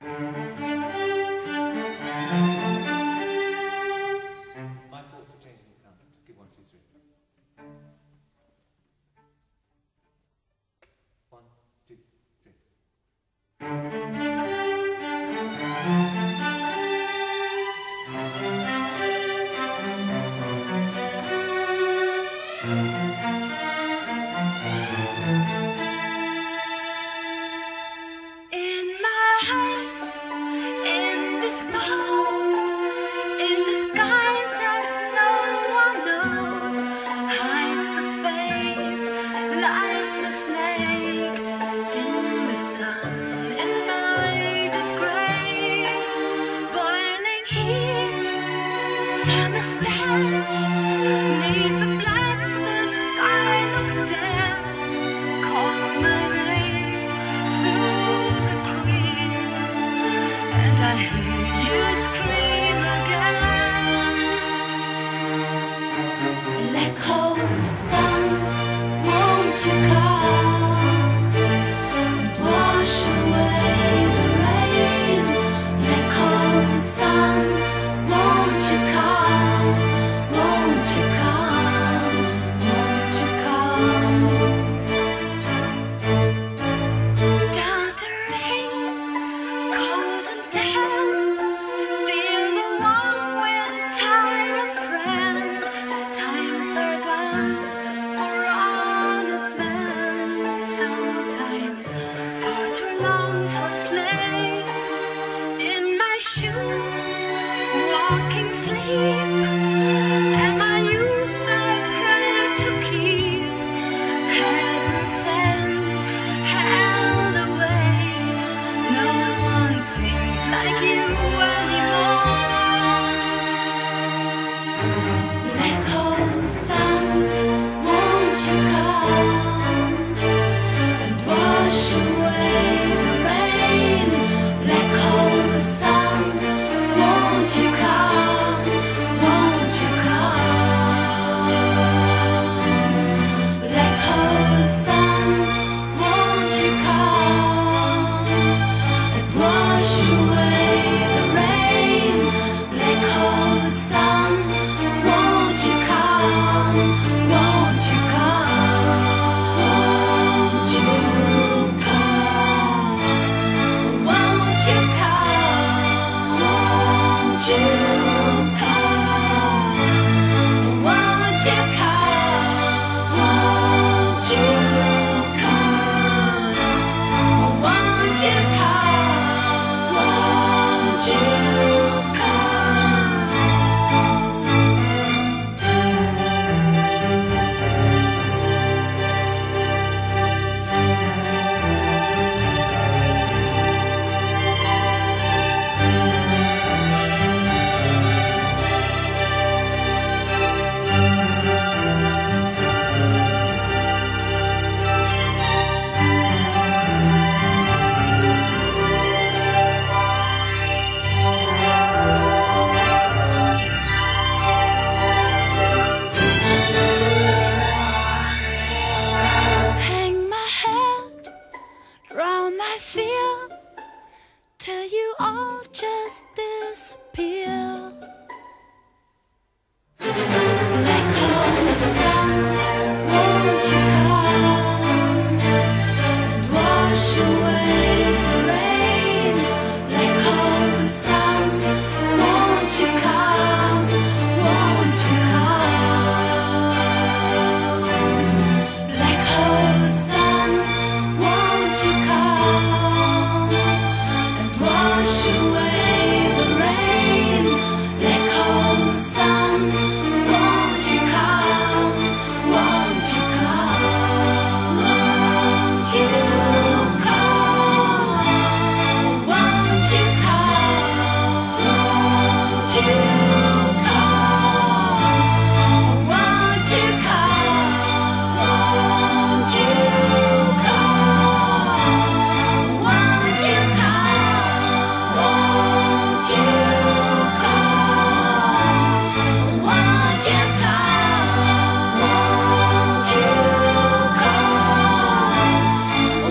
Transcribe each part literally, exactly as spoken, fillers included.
My fault for changing the count. Give one, two, three.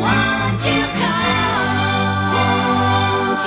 One, two,